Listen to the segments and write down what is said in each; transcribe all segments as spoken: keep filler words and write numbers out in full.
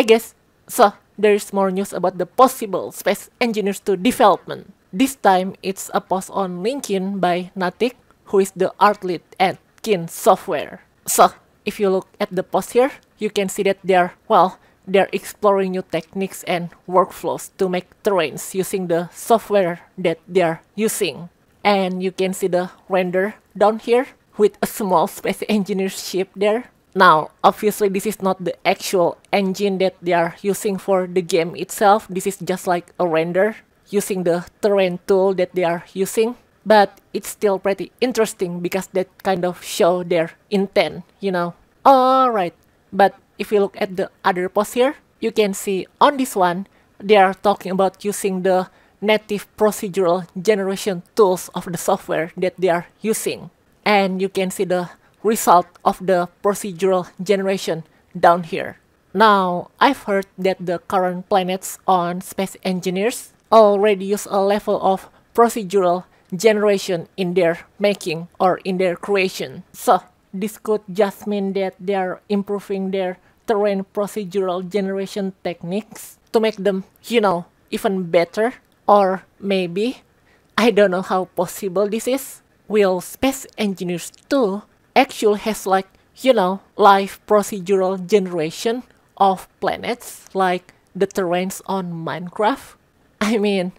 Hey guys, so there's more news about the possible Space Engineers two development. This time it's a post on LinkedIn by Natiq, who is the art lead at Keen Software. So if you look at the post here, you can see that they're, well, they're exploring new techniques and workflows to make terrains using the software that they're using. And you can see the render down here with a small Space Engineer ship there. Now, obviously this is not the actual engine that they are using for the game itself. This is just like a render using the terrain tool that they are using. But it's still pretty interesting because that kind of show their intent, you know. Alright, but if you look at the other post here, you can see on this one, they are talking about using the native procedural generation tools of the software that they are using. And you can see the result of the procedural generation down here. Now, I've heard that the current planets on Space Engineers already use a level of procedural generation in their making or in their creation. So this could just mean that they are improving their terrain procedural generation techniques to make them, you know, even better. Or maybe, I don't know how possible this is. Will Space Engineers two actually has, like, you know, live procedural generation of planets like the terrains on Minecraft? I mean,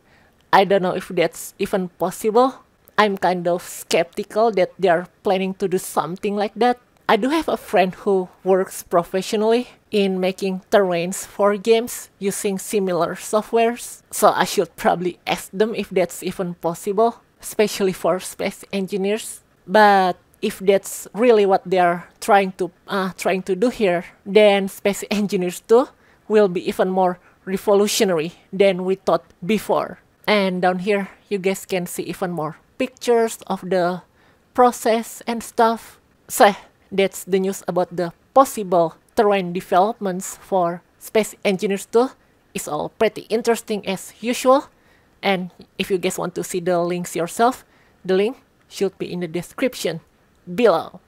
I don't know if that's even possible. I'm kind of skeptical that they are planning to do something like that. I do have a friend who works professionally in making terrains for games using similar softwares, so I should probably ask them if that's even possible, especially for Space Engineers. But if that's really what they are trying to uh, trying to do here, then Space Engineers two will be even more revolutionary than we thought before. And down here, you guys can see even more pictures of the process and stuff. So that's the news about the possible terrain developments for Space Engineers two. It's all pretty interesting as usual. And if you guys want to see the links yourself, the link should be in the description below.